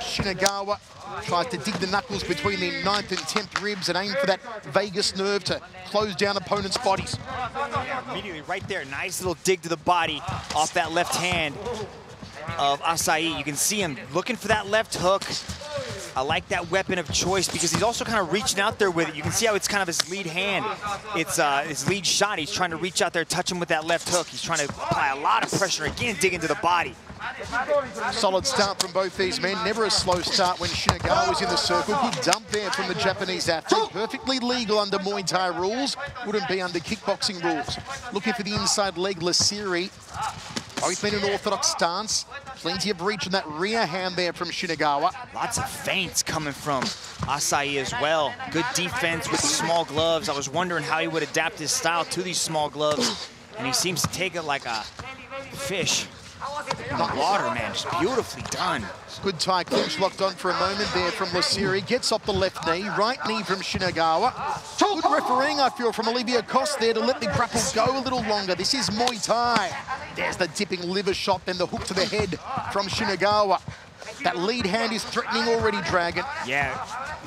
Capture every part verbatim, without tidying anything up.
Shinagawa tries to dig the knuckles between the ninth and tenth ribs and aim for that vagus nerve to close down opponents' bodies. Immediately right there, nice little dig to the body off that left hand of Asahi. You can see him looking for that left hook. I like that weapon of choice because he's also kind of reaching out there with it. You can see how it's kind of his lead hand. It's uh, his lead shot. He's trying to reach out there, touch him with that left hook. He's trying to apply a lot of pressure, again, dig into the body. Solid start from both these men. Never a slow start when Shinagawa was in the circle. Good dump there from the Japanese athlete. Perfectly legal under Muay Thai rules. Wouldn't be under kickboxing rules. Looking for the inside leg, Lasiri. Both men in an orthodox stance. Plenty of reach in that rear hand there from Shinagawa. Lots of feints coming from Asahi as well. Good defense with the small gloves. I was wondering how he would adapt his style to these small gloves. And he seems to take it like a fish. Not water, man, just beautifully done. Good tight clinch locked on for a moment there from Lasiri. Gets up the left knee, right knee from Shinagawa. Good refereeing, I feel, from Olivia Cost there to let the grapple go a little longer. This is Muay Thai. There's the dipping liver shot, then the hook to the head from Shinagawa. That lead hand is threatening already, Dragon. Yeah,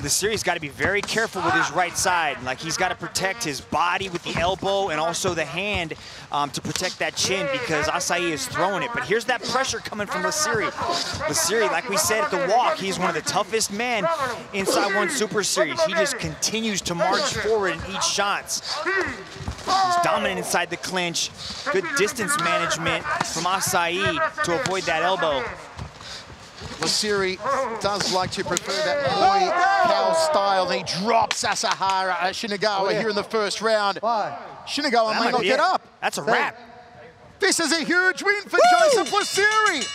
Lasiri's got to be very careful with his right side. Like, he's got to protect his body with the elbow and also the hand um, to protect that chin because Asahi is throwing it. But here's that pressure coming from Lasiri. Lasiri, like we said at the walk, he's one of the toughest men inside one Super Series. He just continues to march forward in each shot. He's dominant inside the clinch. Good distance management from Asahi to avoid that elbow. Lasiri does like to prefer that Muay Thai style. He drops Asahara, uh, Shinagawa oh, yeah. here in the first round. Five. Shinagawa that may not get it. up. That's a Seven. wrap. This is a huge win for Woo! Joseph Lasiri.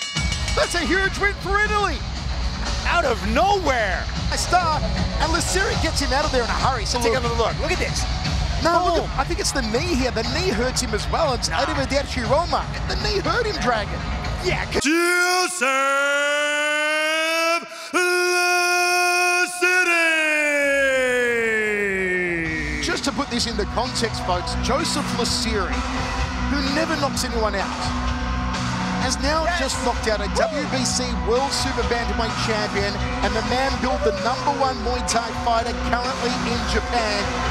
That's a huge win for Italy. Out of nowhere. A start, and Lasiri gets him out of there in a hurry. So take another look. Look at this. No, look at, I think it's the knee here. The knee hurts him as well. It's nah. Ademir Dechiroma. The knee hurt him, Dragon. Yeah. Joseph Lasiri! Just to put this into context, folks, Joseph Lasiri, who never knocks anyone out, has now yes. just knocked out a W B C World Super Bantamweight Champion and the man built the number one Muay Thai fighter currently in Japan.